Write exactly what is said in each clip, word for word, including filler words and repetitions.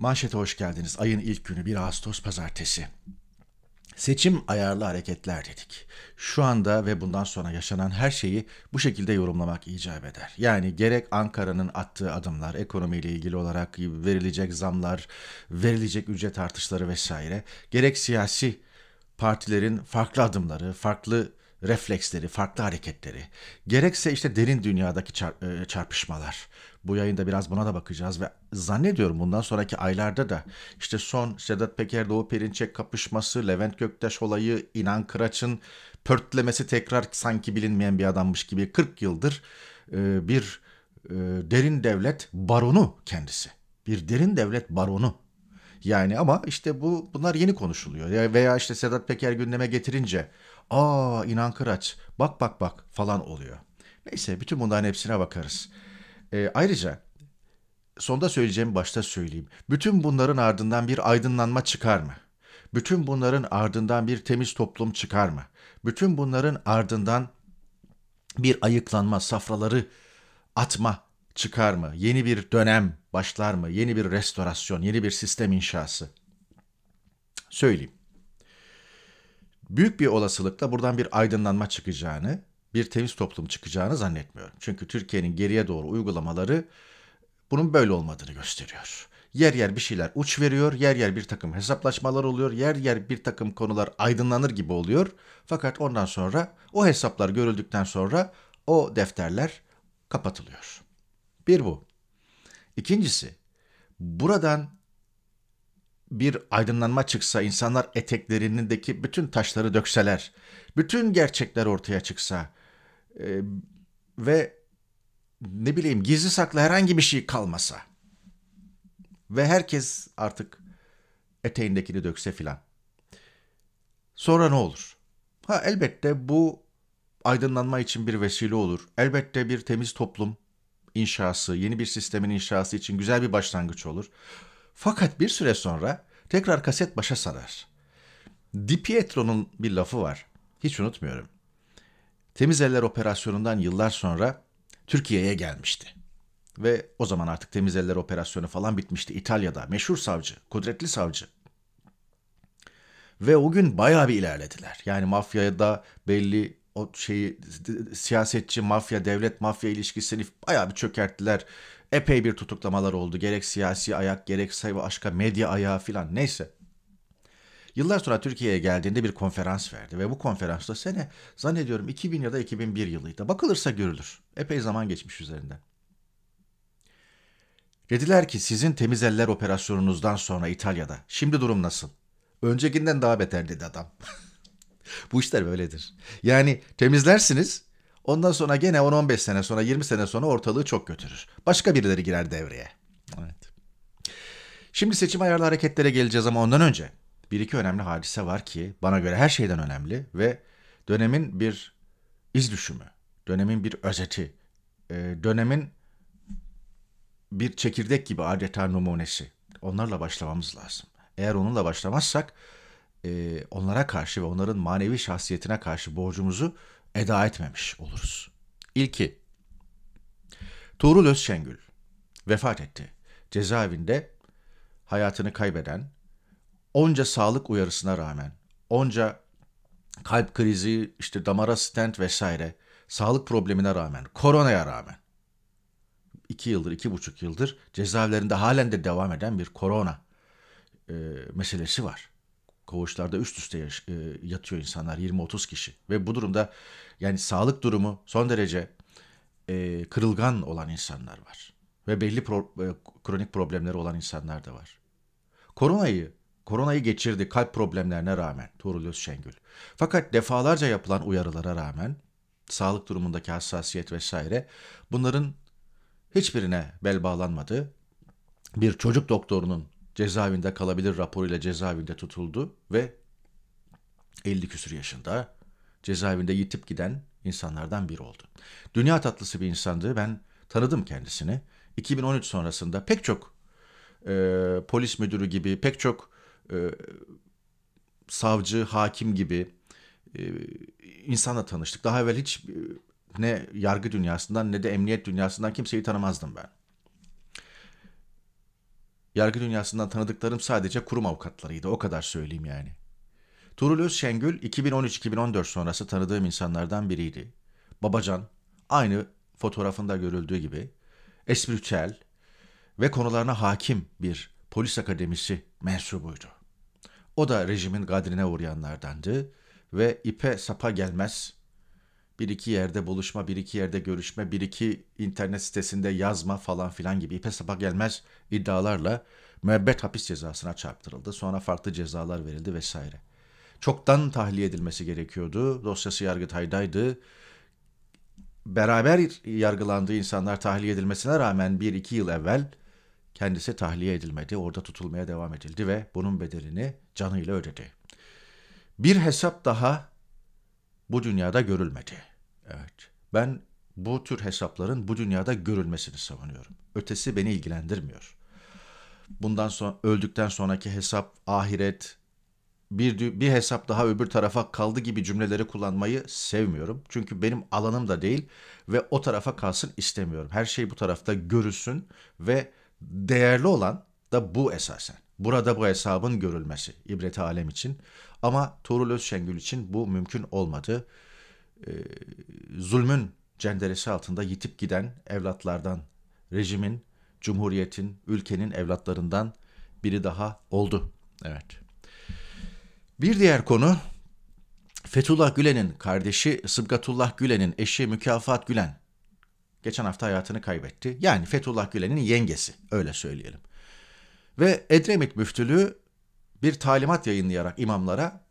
Manşete hoş geldiniz. Ayın ilk günü bir Ağustos Pazartesi. Seçim ayarlı hareketler dedik. Şu anda ve bundan sonra yaşanan her şeyi bu şekilde yorumlamak icap eder. Yani gerek Ankara'nın attığı adımlar, ekonomiyle ilgili olarak verilecek zamlar, verilecek ücret artışları vesaire, gerek siyasi partilerin farklı adımları, farklı refleksleri, farklı hareketleri, gerekse işte derin dünyadaki çarp- çarpışmalar. Bu yayında biraz buna da bakacağız ve zannediyorum bundan sonraki aylarda da işte son Sedat Peker, Doğu Perinçek kapışması, Levent Göktaş olayı, İnan Kıraç'ın pörtlemesi, tekrar sanki bilinmeyen bir adammış gibi kırk yıldır bir derin devlet baronu kendisi. Bir derin devlet baronu. Yani ama işte bu bunlar yeni konuşuluyor veya işte Sedat Peker gündeme getirince aa İnan Kıraç bak bak bak falan oluyor. Neyse, bütün bunların hepsine bakarız. E, ayrıca sonda söyleyeceğimi başta söyleyeyim. Bütün bunların ardından bir aydınlanma çıkar mı? Bütün bunların ardından bir temiz toplum çıkar mı? Bütün bunların ardından bir ayıklanma, safraları atma çıkar mı? Yeni bir dönem başlar mı? Yeni bir restorasyon, yeni bir sistem inşası. Söyleyeyim. Büyük bir olasılıkla buradan bir aydınlanma çıkacağını, bir temiz toplum çıkacağını zannetmiyorum. Çünkü Türkiye'nin geriye doğru uygulamaları bunun böyle olmadığını gösteriyor. Yer yer bir şeyler uç veriyor, yer yer bir takım hesaplaşmalar oluyor, yer yer bir takım konular aydınlanır gibi oluyor. Fakat ondan sonra o hesaplar görüldükten sonra o defterler kapatılıyor. Bir bu. İkincisi, buradan bir aydınlanma çıksa, insanlar eteklerindeki bütün taşları dökseler, bütün gerçekler ortaya çıksa e, ve ne bileyim gizli saklı herhangi bir şey kalmasa ve herkes artık eteğindekini dökse filan. Sonra ne olur? Ha, elbette bu aydınlanma için bir vesile olur. Elbette bir temiz toplum inşası, yeni bir sistemin inşası için güzel bir başlangıç olur. Fakat bir süre sonra tekrar kaset başa sarar. Di Pietro'nun bir lafı var. Hiç unutmuyorum. Temiz Eller Operasyonu'ndan yıllar sonra Türkiye'ye gelmişti. Ve o zaman artık Temiz Eller Operasyonu falan bitmişti. İtalya'da meşhur savcı, kudretli savcı. Ve o gün bayağı bir ilerlediler. Yani mafyada belli o şeyi, siyasetçi, mafya, devlet, mafya ilişkisini bayağı bir çökerttiler. Epey bir tutuklamalar oldu. Gerek siyasi ayak, gerek başka medya ayağı filan, neyse. Yıllar sonra Türkiye'ye geldiğinde bir konferans verdi ve bu konferansta sene zannediyorum iki bin ya da iki bin bir yılıydı. Bakılırsa görülür. Epey zaman geçmiş üzerinden. Dediler ki sizin Temiz Eller operasyonunuzdan sonra İtalya'da şimdi durum nasıl? Öncekinden daha beter dedi adam. Bu işler böyledir. Yani temizlersiniz, ondan sonra gene on on beş sene sonra, yirmi sene sonra ortalığı çok götürür. Başka birileri girer devreye. Evet. Şimdi seçim ayarlı hareketlere geleceğiz ama ondan önce bir iki önemli hadise var ki bana göre her şeyden önemli ve dönemin bir iz düşümü, dönemin bir özeti, dönemin bir çekirdek gibi adeta numunesi. Onlarla başlamamız lazım. Eğer onunla başlamazsak onlara karşı ve onların manevi şahsiyetine karşı borcumuzu eda etmemiş oluruz. İlki, Tuğrul Özçengül vefat etti. Cezaevinde hayatını kaybeden, onca sağlık uyarısına rağmen, onca kalp krizi, işte damara stent vesaire, sağlık problemine rağmen, koronaya rağmen, iki yıldır, iki buçuk yıldır cezaevlerinde halen de devam eden bir korona e, meselesi var. Koğuşlarda üst üste yatıyor insanlar, yirmi otuz kişi ve bu durumda yani sağlık durumu son derece e, kırılgan olan insanlar var ve belli pro, e, kronik problemleri olan insanlar da var. Koronayı koronayı geçirdi kalp problemlerine rağmen Tuğrul Özçengül. Fakat defalarca yapılan uyarılara rağmen sağlık durumundaki hassasiyet vesaire bunların hiçbirine bel bağlanmadı. Bir çocuk doktorunun cezaevinde kalabilir raporuyla cezaevinde tutuldu ve elli küsur yaşında cezaevinde yitip giden insanlardan biri oldu. Dünya tatlısı bir insandı. Ben tanıdım kendisini. iki bin on üç sonrasında pek çok e, polis müdürü gibi, pek çok e, savcı, hakim gibi e, insanla tanıştık. Daha evvel hiç e, ne yargı dünyasından ne de emniyet dünyasından kimseyi tanımazdım ben. Yargı dünyasından tanıdıklarım sadece kurum avukatlarıydı. O kadar söyleyeyim yani. Tuğrul Özçengül iki bin on üç iki bin on dört sonrası tanıdığım insanlardan biriydi. Babacan, aynı fotoğrafında görüldüğü gibi espritüel ve konularına hakim bir polis akademisi mensubuydu. O da rejimin gadrine uğrayanlardandı ve ipe sapa gelmez, bir iki yerde buluşma, bir iki yerde görüşme, bir iki internet sitesinde yazma falan filan gibi ipe sapa gelmez iddialarla müebbet hapis cezasına çarptırıldı. Sonra farklı cezalar verildi vesaire. Çoktan tahliye edilmesi gerekiyordu. Dosyası Yargıtay'daydı. Beraber yargılandığı insanlar tahliye edilmesine rağmen bir iki yıl evvel kendisi tahliye edilmedi. Orada tutulmaya devam edildi ve bunun bedelini canıyla ödedi. Bir hesap daha bu dünyada görülmedi. Evet. Ben bu tür hesapların bu dünyada görülmesini savunuyorum. Ötesi beni ilgilendirmiyor. Bundan sonra öldükten sonraki hesap, ahiret, bir, bir hesap daha öbür tarafa kaldı gibi cümleleri kullanmayı sevmiyorum. Çünkü benim alanım da değil ve o tarafa kalsın istemiyorum. Her şey bu tarafta görülsün ve değerli olan da bu esasen. Burada bu hesabın görülmesi ibret-i alem için. Ama Tuğrul Özçengül için bu mümkün olmadı. E, zulmün cenderesi altında yitip giden evlatlardan, rejimin, cumhuriyetin, ülkenin evlatlarından biri daha oldu. Evet. Bir diğer konu, Fethullah Gülen'in kardeşi Sıbgatullah Gülen'in eşi Mükafat Gülen geçen hafta hayatını kaybetti. Yani Fethullah Gülen'in yengesi, öyle söyleyelim. Ve Edremit Müftülüğü bir talimat yayınlayarak imamlara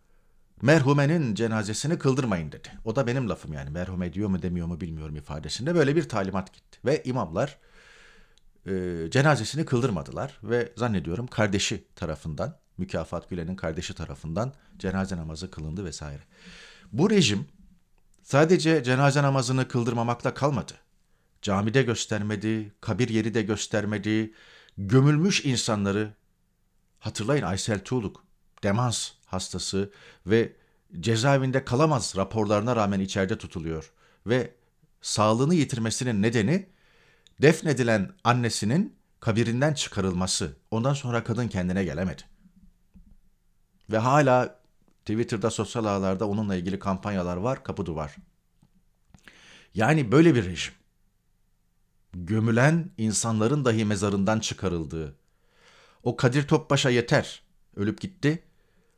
merhumenin cenazesini kıldırmayın dedi. O da benim lafım yani, merhume diyor mu demiyor mu bilmiyorum ifadesinde böyle bir talimat gitti. Ve imamlar e, cenazesini kıldırmadılar ve zannediyorum kardeşi tarafından, Mükafat Gülen'in kardeşi tarafından cenaze namazı kılındı vesaire. Bu rejim sadece cenaze namazını kıldırmamakla kalmadı. Camide göstermedi, kabir yeri de göstermedi, gömülmüş insanları, hatırlayın Aysel Tuğluk, demans hastası ve cezaevinde kalamaz raporlarına rağmen içeride tutuluyor. Ve sağlığını yitirmesinin nedeni defnedilen annesinin kabirinden çıkarılması. Ondan sonra kadın kendine gelemedi. Ve hala Twitter'da, sosyal ağlarda onunla ilgili kampanyalar var, kapı duvar. Yani böyle bir rejim. Gömülen insanların dahi mezarından çıkarıldığı. O Kadir Topbaş'a yeter. Ölüp gitti.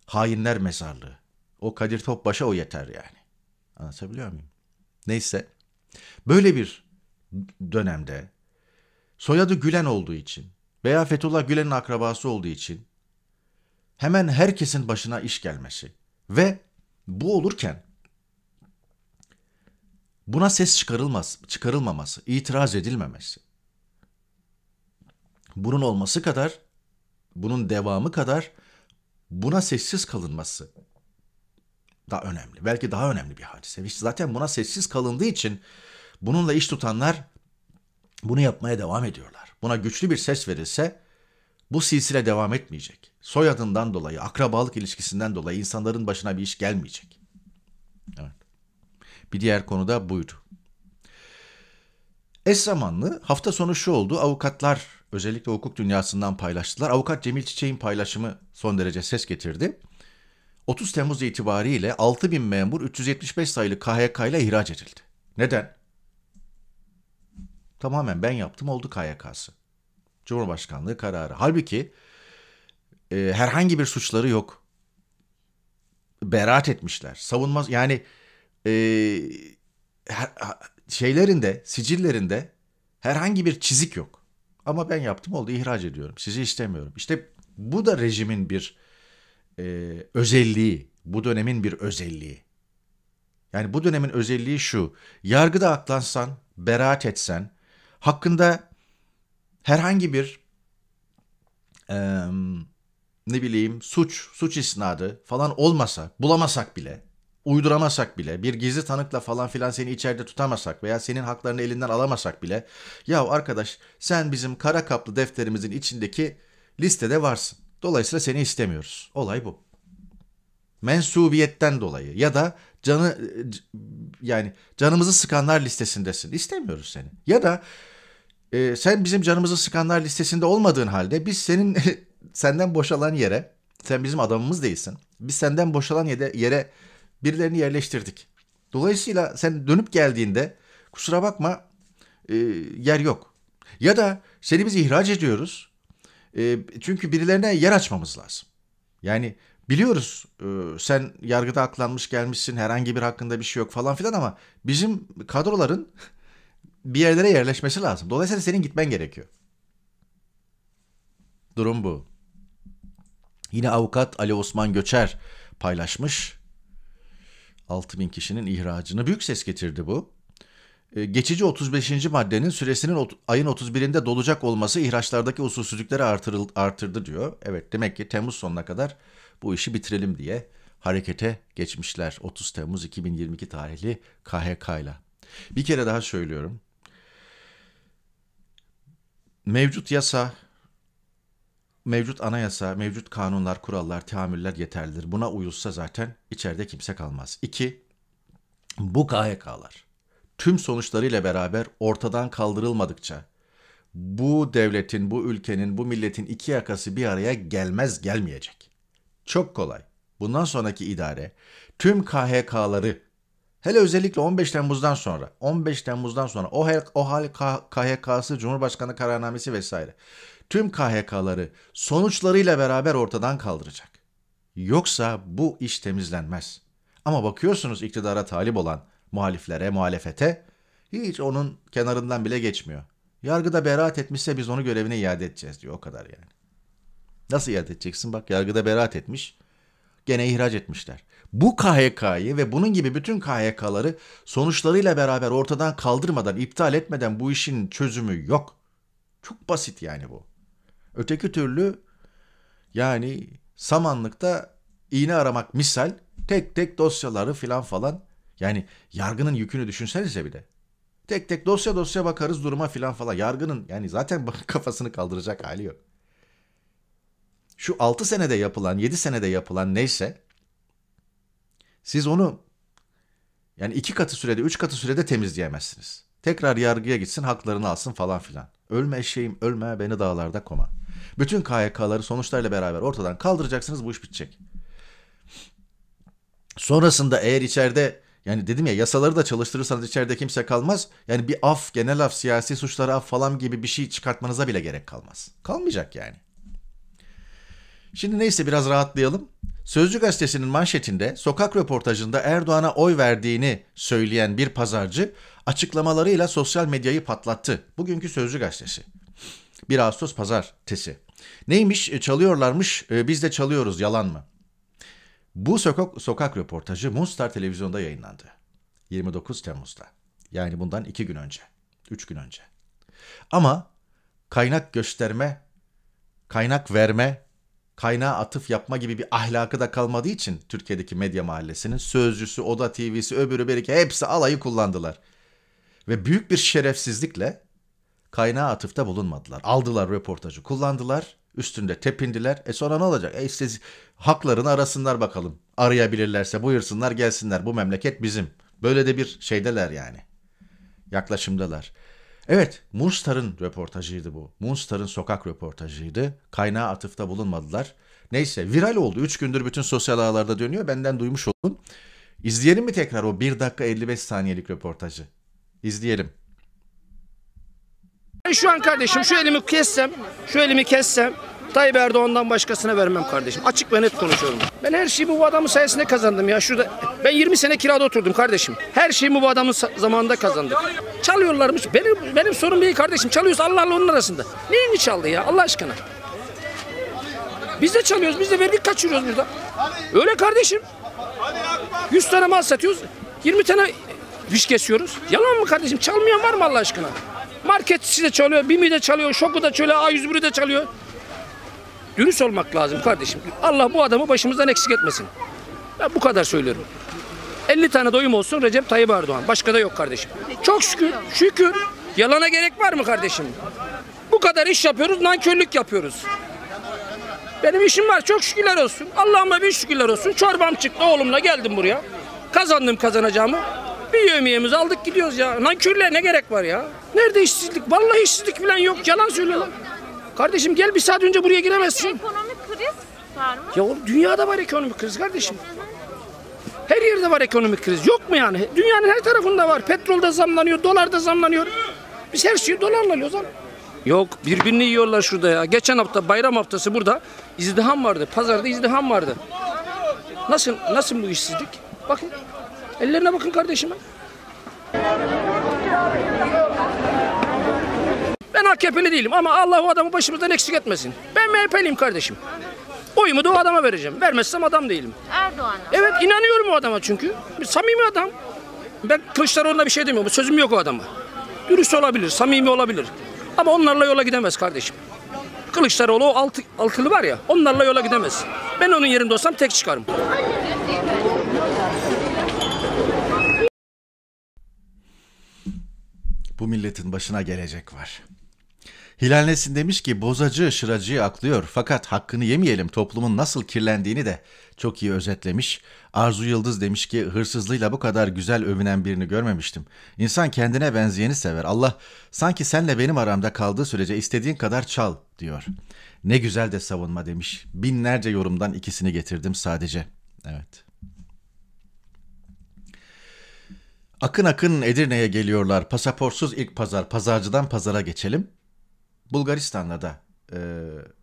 Hainler mezarlığı. O Kadir Topbaş'a o yeter yani. Anlatabiliyor muyum? Neyse. Böyle bir dönemde soyadı Gülen olduğu için veya Fethullah Gülen'in akrabası olduğu için hemen herkesin başına iş gelmesi ve bu olurken buna ses çıkarılmaz, çıkarılmaması, itiraz edilmemesi. Bunun olması kadar, bunun devamı kadar buna sessiz kalınması daha önemli. Belki daha önemli bir hadise. Zaten buna sessiz kalındığı için bununla iş tutanlar bunu yapmaya devam ediyorlar. Buna güçlü bir ses verilse bu silsile devam etmeyecek. Soyadından dolayı, akrabalık ilişkisinden dolayı insanların başına bir iş gelmeyecek. Evet. Bir diğer konu da buydu. Eş zamanlı hafta sonu şu oldu. Avukatlar özellikle hukuk dünyasından paylaştılar. Avukat Cemil Çiçek'in paylaşımı son derece ses getirdi. otuz Temmuz itibariyle altı bin memur üç yüz yetmiş beş sayılı K H K ile ihraç edildi. Neden? Tamamen ben yaptım oldu K H K'sı. Cumhurbaşkanlığı kararı. Halbuki e, herhangi bir suçları yok. Beraat etmişler. Savunmaz yani... Ee, şeylerinde, sicillerinde herhangi bir çizik yok. Ama ben yaptım oldu, ihraç ediyorum. Sizi istemiyorum. İşte bu da rejimin bir e, özelliği. Bu dönemin bir özelliği. Yani bu dönemin özelliği şu. Yargıda aklansan, beraat etsen, hakkında herhangi bir e, ne bileyim suç, suç isnadı falan olmasa, bulamasak bile, uyduramasak bile, bir gizli tanıkla falan filan seni içeride tutamasak veya senin haklarını elinden alamasak bile, ya arkadaş sen bizim kara kaplı defterimizin içindeki listede varsın. Dolayısıyla seni istemiyoruz. Olay bu. Mensubiyetten dolayı ya da canı yani canımızı sıkanlar listesindesin. İstemiyoruz seni. Ya da e, sen bizim canımızı sıkanlar listesinde olmadığın halde biz senin senden boşalan yere, sen bizim adamımız değilsin. Biz senden boşalan yere, yere birilerini yerleştirdik. Dolayısıyla sen dönüp geldiğinde kusura bakma e, yer yok. Ya da seni biz ihraç ediyoruz. E, çünkü birilerine yer açmamız lazım. Yani biliyoruz e, sen yargıda aklanmış gelmişsin, herhangi bir hakkında bir şey yok falan filan, ama bizim kadroların bir yerlere yerleşmesi lazım. Dolayısıyla senin gitmen gerekiyor. Durum bu. Yine avukat Ali Osman Göçer paylaşmış. altı bin kişinin ihracını. Büyük ses getirdi bu. Geçici otuz beşinci maddenin süresinin ayın otuz birinde dolacak olması ihraçlardaki usulsüzlükleri artırdı diyor. Evet, demek ki Temmuz sonuna kadar bu işi bitirelim diye harekete geçmişler. otuz Temmuz iki bin yirmi iki tarihli K H K'yla. Bir kere daha söylüyorum. Mevcut yasa, mevcut anayasa, mevcut kanunlar, kurallar, teamüller yeterlidir. Buna uyulsa zaten içeride kimse kalmaz. İki, bu K H K'lar tüm sonuçlarıyla beraber ortadan kaldırılmadıkça bu devletin, bu ülkenin, bu milletin iki yakası bir araya gelmez, gelmeyecek. Çok kolay. Bundan sonraki idare tüm K H K'ları, hele özellikle on beş Temmuz'dan sonra, on beş Temmuz'dan sonra o her, o hal K H K'sı, Cumhurbaşkanı kararnamesi vesaire, tüm K H K'ları sonuçlarıyla beraber ortadan kaldıracak. Yoksa bu iş temizlenmez. Ama bakıyorsunuz iktidara talip olan muhaliflere, muhalefete hiç onun kenarından bile geçmiyor. Yargıda beraat etmişse biz onu görevine iade edeceğiz diyor, o kadar yani. Nasıl iade edeceksin? Bak, yargıda beraat etmiş, gene ihraç etmişler. Bu K H K'yı ve bunun gibi bütün K H K'ları sonuçlarıyla beraber ortadan kaldırmadan, iptal etmeden bu işin çözümü yok. Çok basit yani bu. Öteki türlü yani samanlıkta iğne aramak misal, tek tek dosyaları filan falan. Yani yargının yükünü düşünsenize bir de. Tek tek dosya dosya bakarız duruma filan falan. Yargının yani zaten kafasını kaldıracak hali yok. Şu altı senede yapılan, yedi senede yapılan neyse, siz onu yani iki katı sürede, üç katı sürede temizleyemezsiniz. Tekrar yargıya gitsin, haklarını alsın falan filan. Ölme eşeğim ölme, beni dağlarda koma. Bütün K H K'ları sonuçlarla beraber ortadan kaldıracaksınız, bu iş bitecek. Sonrasında eğer içeride, yani dedim ya, yasaları da çalıştırırsanız içeride kimse kalmaz. Yani bir af, genel af, siyasi suçlara af falan gibi bir şey çıkartmanıza bile gerek kalmaz. Kalmayacak yani. Şimdi neyse, biraz rahatlayalım. Sözcü gazetesinin manşetinde sokak röportajında Erdoğan'a oy verdiğini söyleyen bir pazarcı açıklamalarıyla sosyal medyayı patlattı. Bugünkü Sözcü gazetesi. bir Ağustos pazartesi. Neymiş? Çalıyorlarmış, biz de çalıyoruz, yalan mı? Bu sokak, sokak röportajı Moonstar televizyonda yayınlandı. yirmi dokuz Temmuz'da. Yani bundan iki gün önce. üç gün önce. Ama kaynak gösterme, kaynak verme, kaynağa atıf yapma gibi bir ahlakı da kalmadığı için Türkiye'deki medya mahallesinin Sözcüsü, Oda T V'si, öbürü beriki hepsi alayı kullandılar. Ve büyük bir şerefsizlikle kaynağa atıfta bulunmadılar. Aldılar röportajı, kullandılar, üstünde tepindiler. E sonra ne olacak? E işte haklarını arasınlar bakalım. Arayabilirlerse buyursunlar, gelsinler. Bu memleket bizim. Böyle de bir şeydeler yani. Yaklaşımdalar. Evet, Moonstar'ın röportajıydı bu. Moonstar'ın sokak röportajıydı. Kaynağa atıfta bulunmadılar. Neyse, viral oldu. Üç gündür bütün sosyal ağlarda dönüyor. Benden duymuş olun. İzleyelim mi tekrar o bir dakika elli beş saniyelik röportajı? İzleyelim. Ben şu an kardeşim şu elimi kessem, şu elimi kessem Tayyip Erdoğan'dan başkasına vermem kardeşim. Açık ve net konuşuyorum. Ben her şeyi bu adamın sayesinde kazandım ya. Şurada ben yirmi sene kirada oturdum kardeşim. Her şeyi bu adamın zamanında kazandık. Çalıyorlarmış. Benim benim sorun değil kardeşim. Çalıyoruz Allah'la onun arasında. Neyini çaldı ya Allah aşkına? Biz de çalıyoruz. Biz de verdik, kaçırıyoruz burada. Öyle kardeşim. yüz tane mal satıyoruz. yirmi tane fiş kesiyoruz. Yalan mı kardeşim? Çalmayan var mı Allah aşkına? Marketçisi de çalıyor, BİM'i de çalıyor, ŞOK'u da çalıyor, A yüz bir'i de çalıyor. Dürüst olmak lazım kardeşim. Allah bu adamı başımızdan eksik etmesin. Ben bu kadar söylüyorum. elli tane doyum olsun Recep Tayyip Erdoğan. Başka da yok kardeşim. Çok şükür, şükür. Yalana gerek var mı kardeşim? Bu kadar iş yapıyoruz, nankörlük yapıyoruz. Benim işim var, çok şükürler olsun. Allah'ıma bir şükürler olsun. Çorbam çıktı, oğlumla geldim buraya. Kazandım kazanacağımı. Bir yemeğimizi aldık gidiyoruz ya. Nankörlüğe ne gerek var ya? Nerede işsizlik? Vallahi işsizlik falan yok. Yalan söylüyorlar. Kardeşim gel, bir saat önce buraya giremezsin. Ekonomik kriz var mı? Ya oğlum, dünyada var ekonomik kriz kardeşim. Her yerde var ekonomik kriz. Yok mu yani? Dünyanın her tarafında var. Petrol da zamlanıyor, dolar da zamlanıyor. Biz her şeyi dolarla alıyoruz abi. Yok, birbirini yiyorlar şurada ya. Geçen hafta bayram haftası burada izdiham vardı. Pazarda izdiham vardı. Nasıl nasıl bu işsizlik? Bakın. Ellerine bakın kardeşim. Ben A K P'li değilim ama Allah o adamı başımızdan eksik etmesin. Ben M H P'liyim kardeşim. Oyumu da o adama vereceğim. Vermezsem adam değilim. Erdoğan'a. Evet, inanıyorum o adama çünkü. Bir samimi adam. Ben Kılıçdaroğlu'na bir şey demiyorum. Sözüm yok o adama. Dürüst olabilir, samimi olabilir. Ama onlarla yola gidemez kardeşim. Kılıçdaroğlu o altı, altılı var ya, onlarla yola gidemez. Ben onun yerinde olsam tek çıkarım. Bu milletin başına gelecek var. Hilal Nesin demiş ki bozacı şıracıyı aklıyor fakat hakkını yemeyelim, toplumun nasıl kirlendiğini de çok iyi özetlemiş. Arzu Yıldız demiş ki hırsızlığıyla bu kadar güzel övünen birini görmemiştim. İnsan kendine benzeyeni sever. Allah sanki senle benim aramda kaldığı sürece istediğin kadar çal diyor. Ne güzel de savunma demiş. Binlerce yorumdan ikisini getirdim sadece. Evet. Akın akın Edirne'ye geliyorlar. Pasaportsuz ilk pazar. Pazarcıdan pazara geçelim. Bulgaristan'da da e,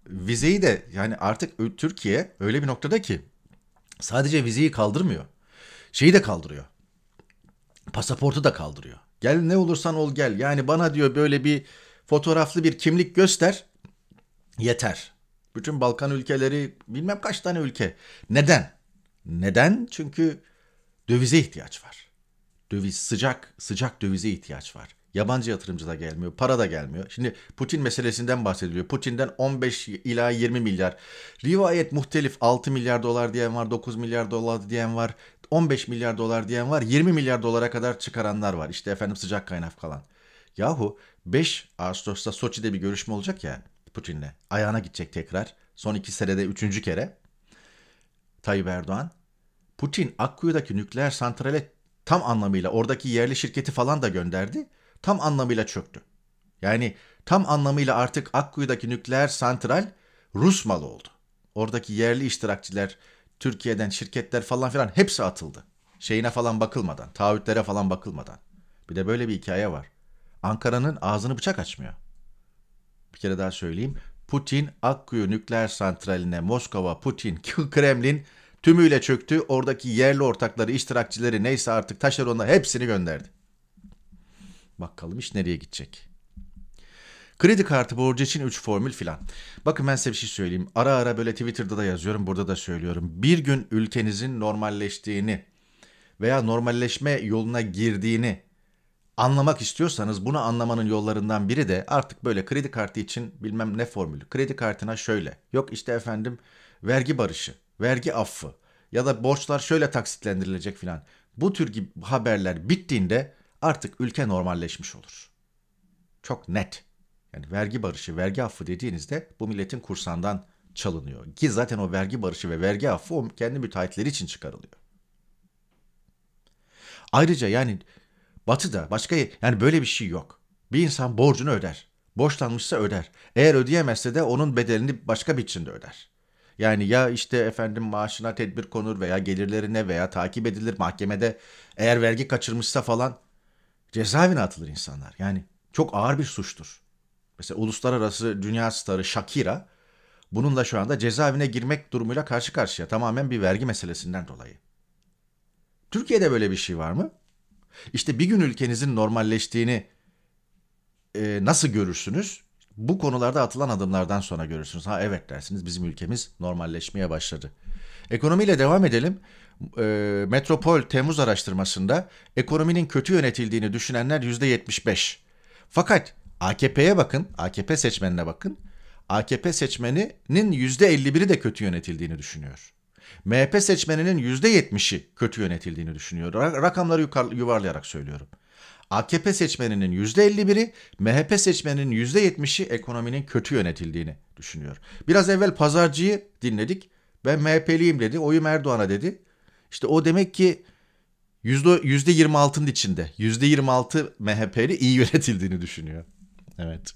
vizeyi de yani artık Türkiye öyle bir noktada ki sadece vizeyi kaldırmıyor. Şeyi de kaldırıyor. Pasaportu da kaldırıyor. Gel ne olursan ol gel. Yani bana diyor böyle bir fotoğraflı bir kimlik göster. Yeter. Bütün Balkan ülkeleri, bilmem kaç tane ülke. Neden? Neden? Çünkü dövize ihtiyaç var. Döviz sıcak, sıcak dövize ihtiyaç var. Yabancı yatırımcı da gelmiyor, para da gelmiyor. Şimdi Putin meselesinden bahsediliyor. Putin'den on beş ila yirmi milyar. Rivayet muhtelif, altı milyar dolar diyen var, dokuz milyar dolar diyen var, on beş milyar dolar diyen var, yirmi milyar dolara kadar çıkaranlar var. İşte efendim sıcak kaynak kalan. Yahu beş Ağustos'ta Soçi'de bir görüşme olacak ya Putin'le. Ayağına gidecek tekrar. Son iki senede üçüncü kere. Tayyip Erdoğan. Putin Akkuyu'daki nükleer santrale tam anlamıyla oradaki yerli şirketi falan da gönderdi. Tam anlamıyla çöktü. Yani tam anlamıyla artık Akkuyu'daki nükleer santral Rus malı oldu. Oradaki yerli iştirakçiler, Türkiye'den şirketler falan filan hepsi atıldı. Şeyine falan bakılmadan, taahhütlere falan bakılmadan. Bir de böyle bir hikaye var. Ankara'nın ağzını bıçak açmıyor. Bir kere daha söyleyeyim. Putin Akkuyu nükleer santraline Moskova, Putin, Kremlin tümüyle çöktü. Oradaki yerli ortakları, iştirakçileri neyse artık taşeronlar hepsini gönderdi. Bakalım iş nereye gidecek. Kredi kartı borcu için üç formül filan. Bakın ben size bir şey söyleyeyim. Ara ara böyle Twitter'da da yazıyorum, burada da söylüyorum. Bir gün ülkenizin normalleştiğini veya normalleşme yoluna girdiğini anlamak istiyorsanız bunu anlamanın yollarından biri de artık böyle kredi kartı için bilmem ne formülü. Kredi kartına şöyle. Yok işte efendim vergi barışı, vergi affı ya da borçlar şöyle taksitlendirilecek filan. Bu tür gibi haberler bittiğinde artık ülke normalleşmiş olur. Çok net. Yani vergi barışı, vergi affı dediğinizde bu milletin kursandan çalınıyor. Ki zaten o vergi barışı ve vergi affı o kendi müteahhitleri için çıkarılıyor. Ayrıca yani Batı'da başka yani böyle bir şey yok. Bir insan borcunu öder. Borçlanmışsa öder. Eğer ödeyemezse de onun bedelini başka bir biçimde öder. Yani ya işte efendim maaşına tedbir konur veya gelirlerine veya takip edilir mahkemede, eğer vergi kaçırmışsa falan cezaevine atılır insanlar. Yani çok ağır bir suçtur. Mesela uluslararası dünya starı Shakira bununla şu anda cezaevine girmek durumuyla karşı karşıya. Tamamen bir vergi meselesinden dolayı. Türkiye'de böyle bir şey var mı? İşte bir gün ülkenizin normalleştiğini e, nasıl görürsünüz? Bu konularda atılan adımlardan sonra görürsünüz. Ha evet dersiniz, bizim ülkemiz normalleşmeye başladı. Ekonomiyle devam edelim. E, Metropol Temmuz araştırmasında ekonominin kötü yönetildiğini düşünenler yüzde yetmiş beş. Fakat A K P'ye bakın, A K P seçmenine bakın. A K P seçmeninin yüzde elli biri de kötü yönetildiğini düşünüyor. M H P seçmeninin yüzde yetmişi kötü yönetildiğini düşünüyor. Rakamları yuvarlayarak söylüyorum. A K P seçmeninin yüzde elli biri, M H P seçmeninin yüzde yetmişi ekonominin kötü yönetildiğini düşünüyor. Biraz evvel pazarcıyı dinledik. Ben M H P'liyim dedi, oyum Erdoğan'a dedi. İşte o demek ki yüzde yirmi altının içinde. yüzde yirmi altı M H P'li iyi yönetildiğini düşünüyor. Evet.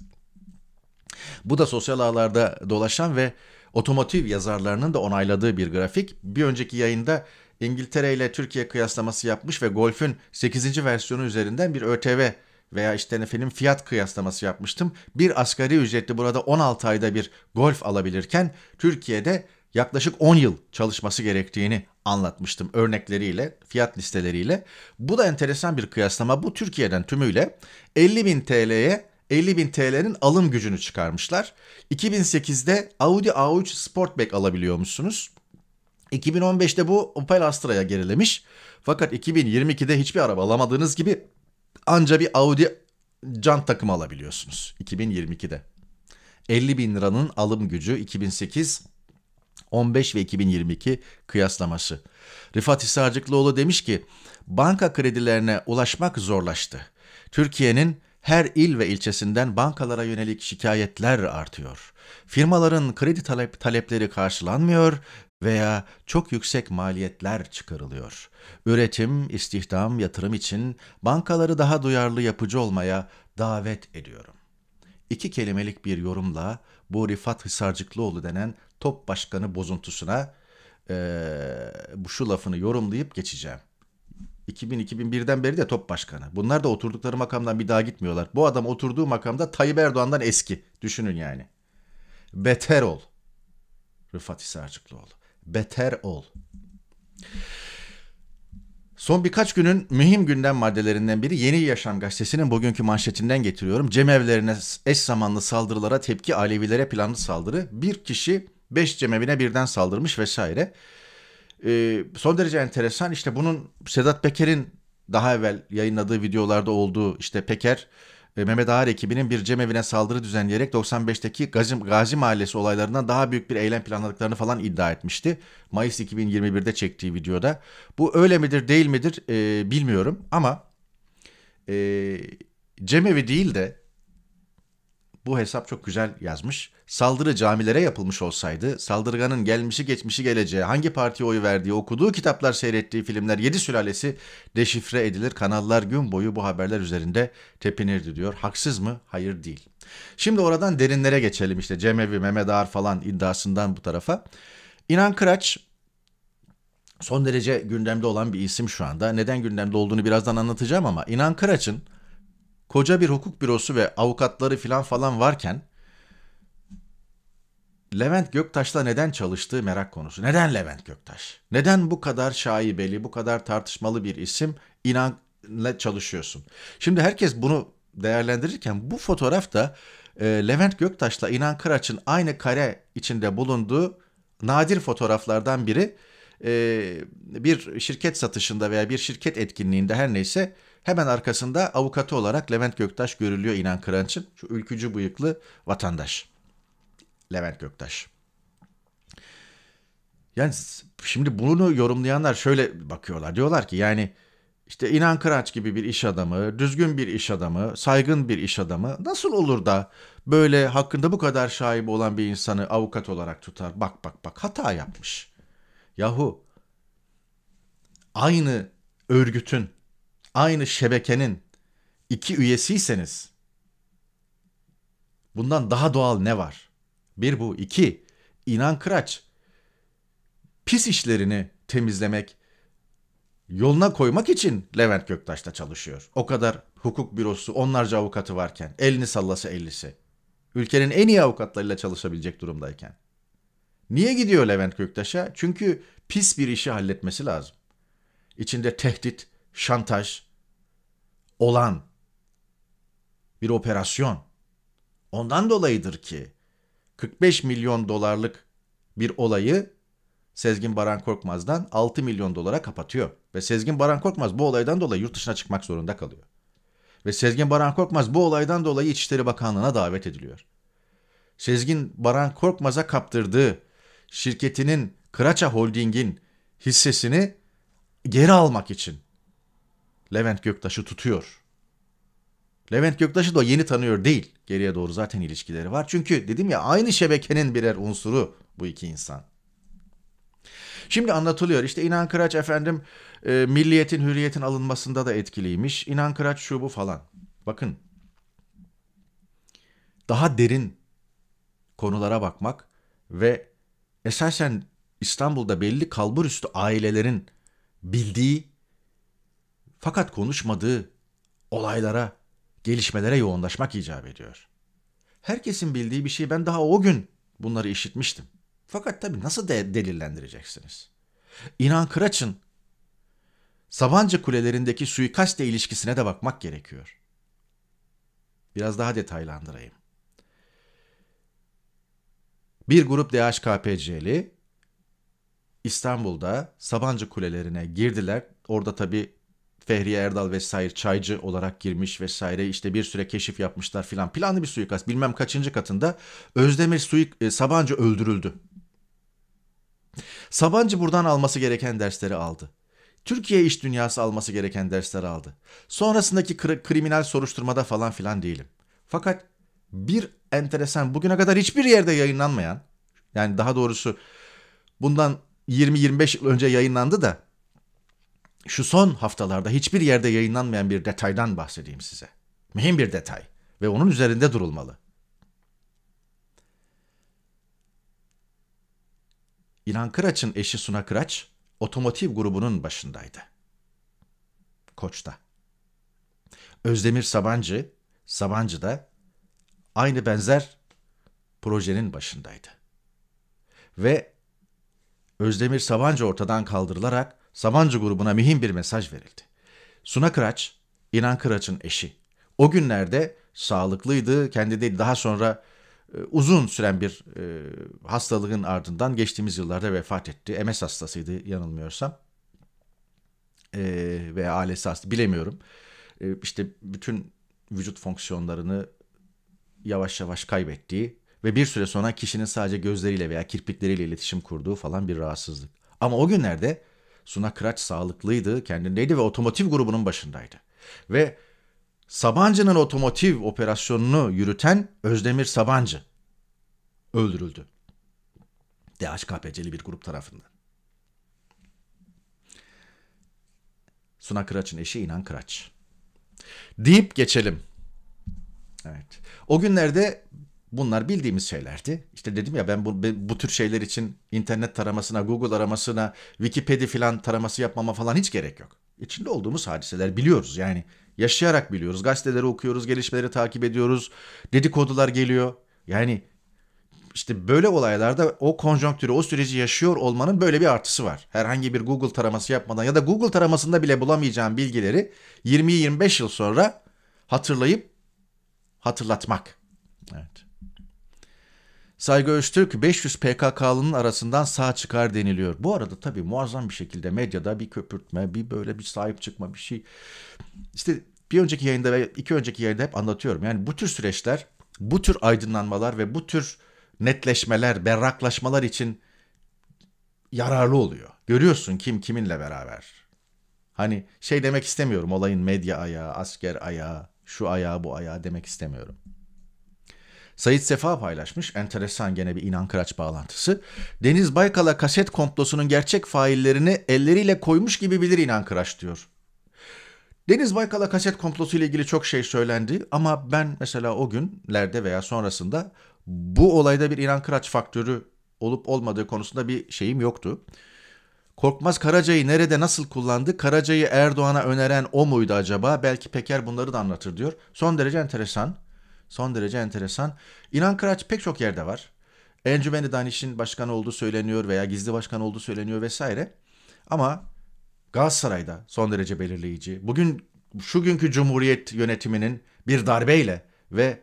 Bu da sosyal ağlarda dolaşan ve otomotiv yazarlarının da onayladığı bir grafik. Bir önceki yayında İngiltere ile Türkiye kıyaslaması yapmış ve Golf'ün sekizinci versiyonu üzerinden bir ÖTV veya işte efendim fiyat kıyaslaması yapmıştım. Bir asgari ücretli burada on altı ayda bir Golf alabilirken Türkiye'de yaklaşık on yıl çalışması gerektiğini anlatmıştım örnekleriyle, fiyat listeleriyle. Bu da enteresan bir kıyaslama. Bu Türkiye'den tümüyle elli bin TL'ye elli bin TL'nin alım gücünü çıkarmışlar. iki bin sekizde Audi A üç Sportback alabiliyormuşsunuz. iki bin on beşte bu Opel Astra'ya gerilemiş. Fakat iki bin yirmi ikide hiçbir araba alamadığınız gibi anca bir Audi jant takımı alabiliyorsunuz. iki bin yirmi ikide. elli bin liranın alım gücü iki bin sekiz, on beş ve iki bin yirmi iki kıyaslaması. Rıfat Hisarcıklıoğlu demiş ki banka kredilerine ulaşmak zorlaştı. Türkiye'nin her il ve ilçesinden bankalara yönelik şikayetler artıyor. Firmaların kredi talep, talepleri karşılanmıyor veya çok yüksek maliyetler çıkarılıyor. Üretim, istihdam, yatırım için bankaları daha duyarlı yapıcı olmaya davet ediyorum. İki kelimelik bir yorumla bu Rıfat Hisarcıklıoğlu denen top başkanı bozuntusuna ee, bu şu lafını yorumlayıp geçeceğim. iki bin iki bin birden beri de top başkanı. Bunlar da oturdukları makamdan bir daha gitmiyorlar. Bu adam oturduğu makamda Tayyip Erdoğan'dan eski. Düşünün yani. Beter ol. Rıfat Hisarcıklıoğlu. Beter ol. Son birkaç günün mühim gündem maddelerinden biri Yeni Yaşam gazetesinin bugünkü manşetinden getiriyorum. Cemevlerine eş zamanlı saldırılara tepki, Alevilere planlı saldırı. Bir kişi beş cemevine birden saldırmış vesaire. Ee, son derece enteresan. İşte bunun Sedat Peker'in daha evvel yayınladığı videolarda olduğu, işte Peker Mehmet Ağar ekibinin bir cemevine saldırı düzenleyerek doksan beşteki Gazi, Gazi Mahallesi olaylarından daha büyük bir eylem planladıklarını falan iddia etmişti. Mayıs iki bin yirmi birde çektiği videoda. Bu öyle midir değil midir e, bilmiyorum ama e, cemevi değil de, bu hesap çok güzel yazmış. Saldırı camilere yapılmış olsaydı, saldırganın gelmişi geçmişi geleceği, hangi partiye oy verdiği, okuduğu kitaplar, seyrettiği filmler, yedi sülalesi deşifre edilir. Kanallar gün boyu bu haberler üzerinde tepinirdi diyor. Haksız mı? Hayır değil. Şimdi oradan derinlere geçelim, işte cemevi, Mehmet Ağar falan iddiasından bu tarafa. İnan Kıraç son derece gündemde olan bir isim şu anda. Neden gündemde olduğunu birazdan anlatacağım ama İnan Kıraç'ın koca bir hukuk bürosu ve avukatları falan falan varken Levent Göktaş'la neden çalıştığı merak konusu. Neden Levent Göktaş? Neden bu kadar şaibeli, bu kadar tartışmalı bir isim İnan'la çalışıyorsun? Şimdi herkes bunu değerlendirirken bu fotoğrafta e, Levent Göktaş'la İnan Kıraç'ın aynı kare içinde bulunduğu nadir fotoğraflardan biri. E, bir şirket satışında veya bir şirket etkinliğinde, her neyse, hemen arkasında avukatı olarak Levent Göktaş görülüyor İnan Kıraç'ın. Şu ülkücü bıyıklı vatandaş. Levent Göktaş. Yani şimdi bunu yorumlayanlar şöyle bakıyorlar. Diyorlar ki yani işte İnan Kıraç gibi bir iş adamı, düzgün bir iş adamı, saygın bir iş adamı nasıl olur da böyle hakkında bu kadar şaibe olan bir insanı avukat olarak tutar? Bak bak bak, hata yapmış. Yahu aynı örgütün, aynı şebekenin iki üyesiyseniz bundan daha doğal ne var? Bir bu. İki, İnan Kıraç pis işlerini temizlemek, yoluna koymak için Levent Göktaş'ta çalışıyor. O kadar hukuk bürosu, onlarca avukatı varken, elini sallasa ellisi. Ülkenin en iyi avukatlarıyla çalışabilecek durumdayken. Niye gidiyor Levent Göktaş'a? Çünkü pis bir işi halletmesi lazım. İçinde tehdit, şantaj olan bir operasyon. Ondan dolayıdır ki kırk beş milyon dolarlık bir olayı Sezgin Baran Korkmaz'dan altı milyon dolara kapatıyor. Ve Sezgin Baran Korkmaz bu olaydan dolayı yurt dışına çıkmak zorunda kalıyor. Ve Sezgin Baran Korkmaz bu olaydan dolayı İçişleri Bakanlığı'na davet ediliyor. Sezgin Baran Korkmaz'a kaptırdığı şirketinin, Kıraça Holding'in hissesini geri almak için Levent Göktaş'ı tutuyor. Levent Göktaş'ı da yeni tanıyor değil. Geriye doğru zaten ilişkileri var. Çünkü dedim ya, aynı şebekenin birer unsuru bu iki insan. Şimdi anlatılıyor işte İnan Kıraç efendim e, milliyetin, hürriyetin alınmasında da etkiliymiş. İnan Kıraç şu bu falan. Bakın, daha derin konulara bakmak ve esasen İstanbul'da belli kalburüstü ailelerin bildiği fakat konuşmadığı olaylara, gelişmelere yoğunlaşmak icap ediyor. Herkesin bildiği bir şey, ben daha o gün bunları işitmiştim. Fakat tabii nasıl de delillendireceksiniz? İnan Kıraç'ın Sabancı Kulelerindeki suikastla ilişkisine de bakmak gerekiyor. Biraz daha detaylandırayım. Bir grup D H K P C'li İstanbul'da Sabancı Kulelerine girdiler. Orada tabii Fehriye Erdal vesaire çaycı olarak girmiş vesaire, işte bir süre keşif yapmışlar filan. Planlı bir suikast. Bilmem kaçıncı katında Özdemir suik- Sabancı öldürüldü. Sabancı buradan alması gereken dersleri aldı. Türkiye iş dünyası alması gereken dersleri aldı. Sonrasındaki kri- kriminal soruşturmada falan filan değilim. Fakat bir enteresan, bugüne kadar hiçbir yerde yayınlanmayan, yani daha doğrusu bundan yirmi yirmi beş yıl önce yayınlandı da şu son haftalarda hiçbir yerde yayınlanmayan bir detaydan bahsedeyim size. Mühim bir detay ve onun üzerinde durulmalı. İnan Kıraç'ın eşi Suna Kıraç otomotiv grubunun başındaydı. Koç'ta. Özdemir Sabancı, Sabancı'da aynı benzer projenin başındaydı. Ve Özdemir Sabancı ortadan kaldırılarak Sabancı grubuna mühim bir mesaj verildi. Suna Kıraç, İnan Kıraç'ın eşi. O günlerde sağlıklıydı, kendi de daha sonra e, uzun süren bir e, hastalığın ardından geçtiğimiz yıllarda vefat etti. M S hastasıydı yanılmıyorsam. E, veya ailesi hastası, bilemiyorum. E, işte bütün vücut fonksiyonlarını yavaş yavaş kaybettiği ve bir süre sonra kişinin sadece gözleriyle veya kirpikleriyle iletişim kurduğu falan bir rahatsızlık. Ama o günlerde Suna Kıraç sağlıklıydı, kendindeydi ve otomotiv grubunun başındaydı. Ve Sabancı'nın otomotiv operasyonunu yürüten Özdemir Sabancı öldürüldü. D H K P C'li bir grup tarafından. Suna Kıraç'ın eşi İnan Kıraç. Deyip geçelim. Evet. O günlerde bunlar bildiğimiz şeylerdi. İşte dedim ya, ben bu, bu tür şeyler için internet taramasına, Google aramasına, Wikipedia filan taraması yapmama falan hiç gerek yok. İçinde olduğumuz hadiseler biliyoruz yani. Yaşayarak biliyoruz. Gazeteleri okuyoruz, gelişmeleri takip ediyoruz. Dedikodular geliyor. Yani işte böyle olaylarda o konjonktürü, o süreci yaşıyor olmanın böyle bir artısı var. Herhangi bir Google taraması yapmadan ya da Google taramasında bile bulamayacağım bilgileri yirmi yirmi beş yıl sonra hatırlayıp hatırlatmak. Evet. Saygı Öztürk, beş yüz P K K'lının arasından sağ çıkar deniliyor. Bu arada tabii muazzam bir şekilde medyada bir köpürtme, bir böyle bir sahip çıkma, bir şey. İşte bir önceki yayında ve iki önceki yayında hep anlatıyorum. Yani bu tür süreçler, bu tür aydınlanmalar ve bu tür netleşmeler, berraklaşmalar için yararlı oluyor. Görüyorsun kim kiminle beraber. Hani şey demek istemiyorum, olayın medya ayağı, asker ayağı, şu ayağı, bu ayağı demek istemiyorum. Sait Sefa paylaşmış. Enteresan, gene bir İnan Kıraç bağlantısı. Deniz Baykal'a kaset komplosunun gerçek faillerini elleriyle koymuş gibi bilir İnan Kıraç diyor. Deniz Baykal'a kaset komplosu ile ilgili çok şey söylendi ama ben mesela o günlerde veya sonrasında bu olayda bir İnan Kıraç faktörü olup olmadığı konusunda bir şeyim yoktu. Korkmaz Karaca'yı nerede nasıl kullandı? Karaca'yı Erdoğan'a öneren o muydu acaba? Belki Peker bunları da anlatır diyor. Son derece enteresan. Son derece enteresan. İnan Kıraç pek çok yerde var. Encümeni Daniş'in başkanı olduğu söyleniyor veya gizli başkan olduğu söyleniyor vesaire. Ama Galatasaray'da son derece belirleyici. Bugün, şu günkü Cumhuriyet yönetiminin bir darbeyle ve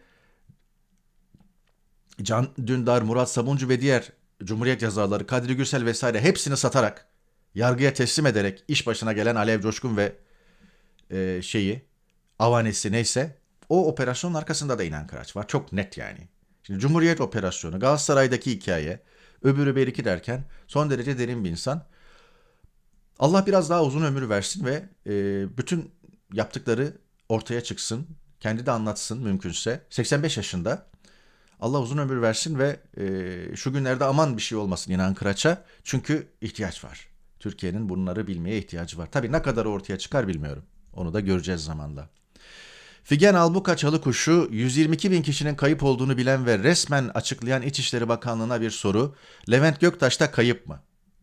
Can Dündar, Murat Sabuncu ve diğer Cumhuriyet yazarları, Kadri Gürsel vesaire hepsini satarak, yargıya teslim ederek iş başına gelen Alev Coşkun ve e, şeyi, avanesi neyse, o operasyonun arkasında da İnan Kıraç var. Çok net yani. Şimdi Cumhuriyet operasyonu, Galatasaray'daki hikaye, öbürü beriki derken son derece derin bir insan. Allah biraz daha uzun ömür versin ve e, bütün yaptıkları ortaya çıksın. Kendi de anlatsın mümkünse. seksen beş yaşında. Allah uzun ömür versin ve e, şu günlerde aman bir şey olmasın İnan Kıraç'a. Çünkü ihtiyaç var. Türkiye'nin bunları bilmeye ihtiyacı var. Tabii ne kadar ortaya çıkar bilmiyorum. Onu da göreceğiz zamanla. Figen Albuka Çalıkuş'u yüz yirmi iki bin kişinin kayıp olduğunu bilen ve resmen açıklayan İçişleri Bakanlığı'na bir soru. Levent Göktaş'ta kayıp mı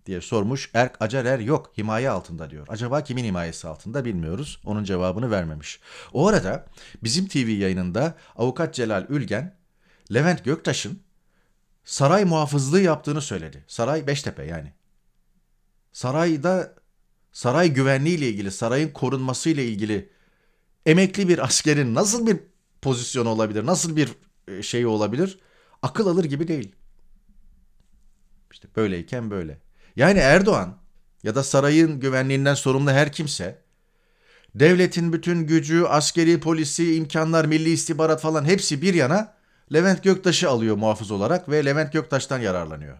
diye sormuş. Erk Acarer yok, himaye altında diyor. Acaba kimin himayesi altında bilmiyoruz. Onun cevabını vermemiş. O arada bizim T V yayınında avukat Celal Ülgen Levent Göktaş'ın saray muhafızlığı yaptığını söyledi. Saray Beştepe yani. Sarayda saray güvenliğiyle ilgili, sarayın korunmasıyla ilgili emekli bir askerin nasıl bir pozisyonu olabilir, nasıl bir şeyi olabilir? Akıl alır gibi değil. İşte böyleyken böyle. Yani Erdoğan ya da sarayın güvenliğinden sorumlu her kimse, devletin bütün gücü, askeri, polisi, imkanlar, milli istihbarat falan hepsi bir yana Levent Göktaş'ı alıyor muhafız olarak ve Levent Göktaş'tan yararlanıyor.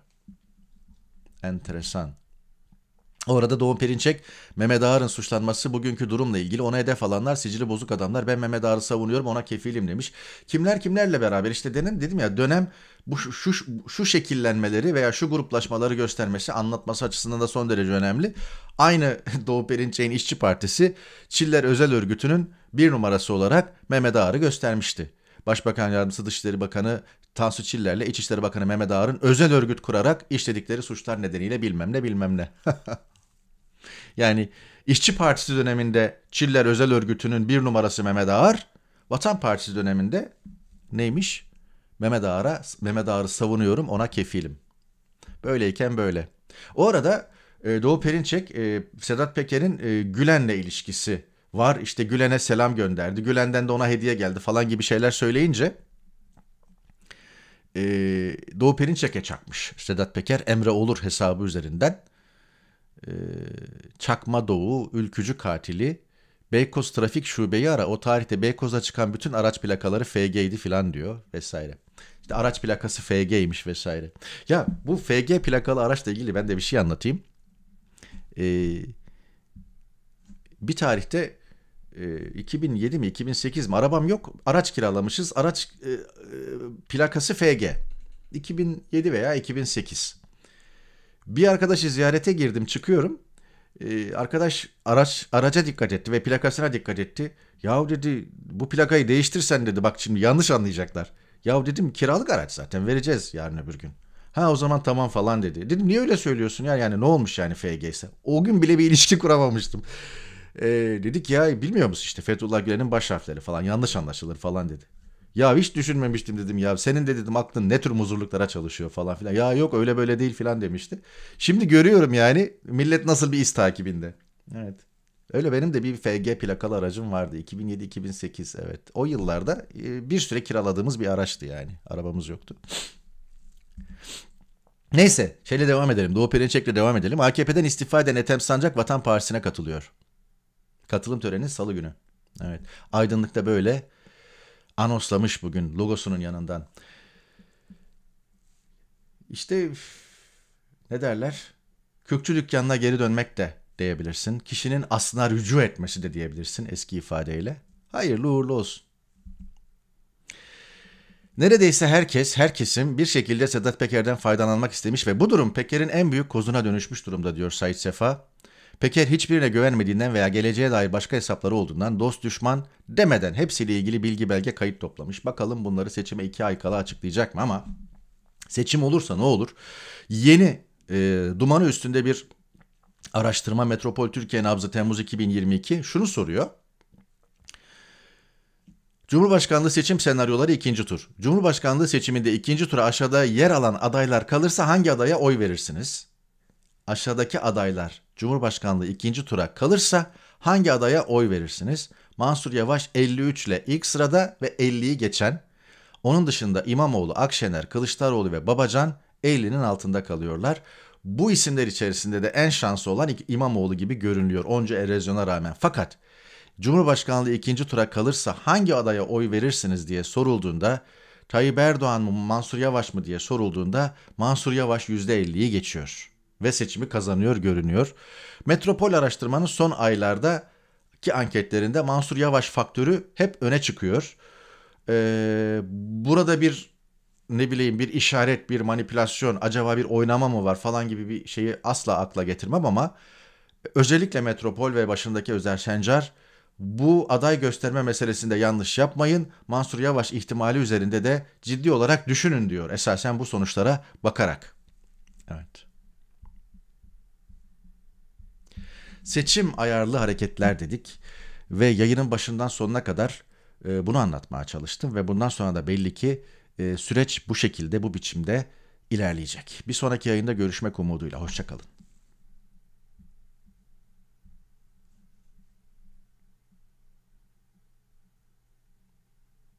Enteresan. O arada Doğu Perinçek, Mehmet Ağar'ın suçlanması bugünkü durumla ilgili, ona hedef alanlar sicili bozuk adamlar, ben Mehmet Ağar'ı savunuyorum, ona kefilim demiş. Kimler kimlerle beraber işte dedim, dedim ya dönem bu şu, şu, şu şekillenmeleri veya şu gruplaşmaları göstermesi, anlatması açısından da son derece önemli. Aynı Doğu Perinçek'in İşçi Partisi Çiller Özel Örgütü'nün bir numarası olarak Mehmet Ağar'ı göstermişti. Başbakan Yardımcısı Dışişleri Bakanı Tansu Çiller'le İçişleri Bakanı Mehmet Ağar'ın özel örgüt kurarak işledikleri suçlar nedeniyle bilmem ne bilmem ne. Yani İşçi Partisi döneminde Çiller Özel Örgütü'nün bir numarası Mehmet Ağar, Vatan Partisi döneminde neymiş? Mehmet Ağar'a, Mehmet Ağar'ı savunuyorum, ona kefilim. Böyleyken böyle. O arada Doğu Perinçek, Sedat Peker'in Gülen'le ilişkisi var. İşte Gülen'e selam gönderdi, Gülen'den de ona hediye geldi falan gibi şeyler söyleyince Doğu Perinçek'e çakmış Sedat Peker, Emre Olur hesabı üzerinden. Çakma Doğu, ülkücü katili, Beykoz Trafik Şubeyi ara, o tarihte Beykoz'a çıkan bütün araç plakaları F G'ydi filan diyor vesaire. İşte araç plakası F G'ymiş vesaire. Ya bu F G plakalı araçla ilgili ben de bir şey anlatayım. Ee, bir tarihte iki bin yedi mi iki bin sekiz mi, arabam yok, araç kiralamışız, araç e, e, plakası F G, iki bin yedi veya iki bin sekiz. Bir arkadaşı ziyarete girdim, çıkıyorum. Ee, arkadaş araç araca dikkat etti ve plakasına dikkat etti. Yahu dedi, bu plakayı değiştirsen dedi, bak şimdi yanlış anlayacaklar. Yahu dedim, kiralık araç zaten, vereceğiz yarın öbür gün. Ha o zaman tamam falan dedi. Dedim niye öyle söylüyorsun ya, yani ne olmuş yani F G ise. O gün bile bir ilişki kuramamıştım. Ee, dedik ya bilmiyor musun işte Fethullah Gülen'in baş harfleri falan, yanlış anlaşılır falan dedi. Ya hiç düşünmemiştim dedim ya. Senin de dedim aklın ne tür muzurluklara çalışıyor falan filan. Ya yok öyle böyle değil filan demişti. Şimdi görüyorum yani millet nasıl bir iz takibinde. Evet. Öyle benim de bir F G plakalı aracım vardı. iki bin yedi iki bin sekiz evet. O yıllarda bir süre kiraladığımız bir araçtı yani. Arabamız yoktu. Neyse şeyle devam edelim. Doğu Perinçek'le devam edelim. A K P'den istifa eden Ethem Sancak Vatan Partisi'ne katılıyor. Katılım töreni salı günü. Evet. Aydınlık'ta böyle anoslamış bugün logosunun yanından. İşte ne derler? Kürkçü dükkanına geri dönmek de diyebilirsin. Kişinin aslına rücu etmesi de diyebilirsin eski ifadeyle. Hayırlı uğurlu olsun. Neredeyse herkes, her kesim bir şekilde Sedat Peker'den faydalanmak istemiş ve bu durum Peker'in en büyük kozuna dönüşmüş durumda diyor Sait Sefa. Peker hiçbirine güvenmediğinden veya geleceğe dair başka hesapları olduğundan dost düşman demeden hepsiyle ilgili bilgi belge kayıt toplamış. Bakalım bunları seçime iki ay kala açıklayacak mı, ama seçim olursa ne olur? Yeni e, dumanı üstünde bir araştırma Metropol Türkiye Nabzı Temmuz iki bin yirmi iki şunu soruyor. Cumhurbaşkanlığı seçim senaryoları ikinci tur. Cumhurbaşkanlığı seçiminde ikinci tura aşağıda yer alan adaylar kalırsa hangi adaya oy verirsiniz? Aşağıdaki adaylar Cumhurbaşkanlığı ikinci tura kalırsa hangi adaya oy verirsiniz? Mansur Yavaş elli üç ile ilk sırada ve elliyi geçen. Onun dışında İmamoğlu, Akşener, Kılıçdaroğlu ve Babacan ellinin altında kalıyorlar. Bu isimler içerisinde de en şanslı olan İmamoğlu gibi görünüyor onca erozyona rağmen. Fakat Cumhurbaşkanlığı ikinci tura kalırsa hangi adaya oy verirsiniz diye sorulduğunda, Tayyip Erdoğan mı Mansur Yavaş mı diye sorulduğunda Mansur Yavaş yüzde elliyi geçiyor ve seçimi kazanıyor görünüyor. Metropol araştırmanın son aylardaki anketlerinde Mansur Yavaş faktörü hep öne çıkıyor. Ee, burada bir ne bileyim bir işaret, bir manipülasyon, acaba bir oynama mı var falan gibi bir şeyi asla akla getirmem ama özellikle Metropol ve başındaki Özer Sencar bu aday gösterme meselesinde yanlış yapmayın, Mansur Yavaş ihtimali üzerinde de ciddi olarak düşünün diyor esasen bu sonuçlara bakarak. Evet. Seçim ayarlı hareketler dedik ve yayının başından sonuna kadar bunu anlatmaya çalıştım ve bundan sonra da belli ki süreç bu şekilde, bu biçimde ilerleyecek. Bir sonraki yayında görüşmek umuduyla. Hoşça kalın.